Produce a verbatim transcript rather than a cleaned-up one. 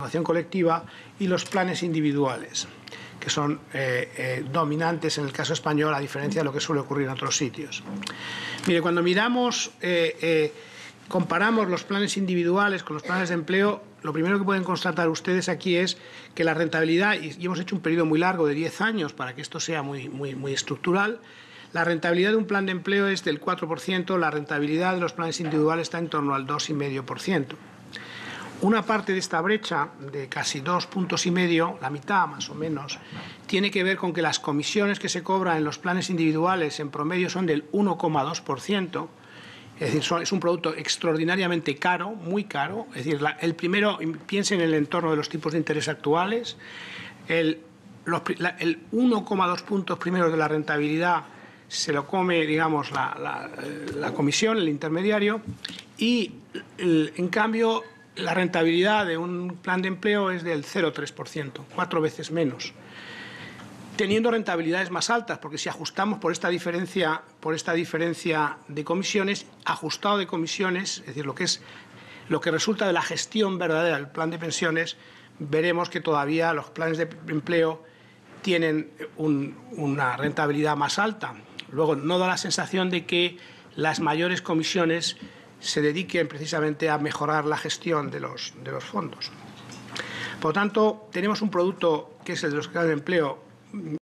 La acción colectiva y los planes individuales, que son eh, eh, dominantes en el caso español, a diferencia de lo que suele ocurrir en otros sitios. Mire, cuando miramos, eh, eh, comparamos los planes individuales con los planes de empleo, lo primero que pueden constatar ustedes aquí es que la rentabilidad, y hemos hecho un periodo muy largo de diez años para que esto sea muy, muy, muy estructural, la rentabilidad de un plan de empleo es del cuatro por ciento, la rentabilidad de los planes individuales está en torno al dos coma cinco por ciento. Una parte de esta brecha, de casi dos puntos y medio, la mitad más o menos, tiene que ver con que las comisiones que se cobran en los planes individuales en promedio son del uno coma dos por ciento, es decir, son, es un producto extraordinariamente caro, muy caro. Es decir, la, el primero, piensen en el entorno de los tipos de interés actuales, el, el uno coma dos puntos primeros de la rentabilidad se lo come, digamos, la, la, la comisión, el intermediario, y el, en cambio, la rentabilidad de un plan de empleo es del cero coma tres por ciento, cuatro veces menos, teniendo rentabilidades más altas, porque si ajustamos por esta diferencia, por esta diferencia de comisiones, ajustado de comisiones, es decir, lo que es lo que resulta de la gestión verdadera del plan de pensiones, veremos que todavía los planes de empleo tienen un, una rentabilidad más alta. Luego, no da la sensación de que las mayores comisiones se dediquen precisamente a mejorar la gestión de los, de los fondos. Por lo tanto, tenemos un producto que es el de los planes de empleo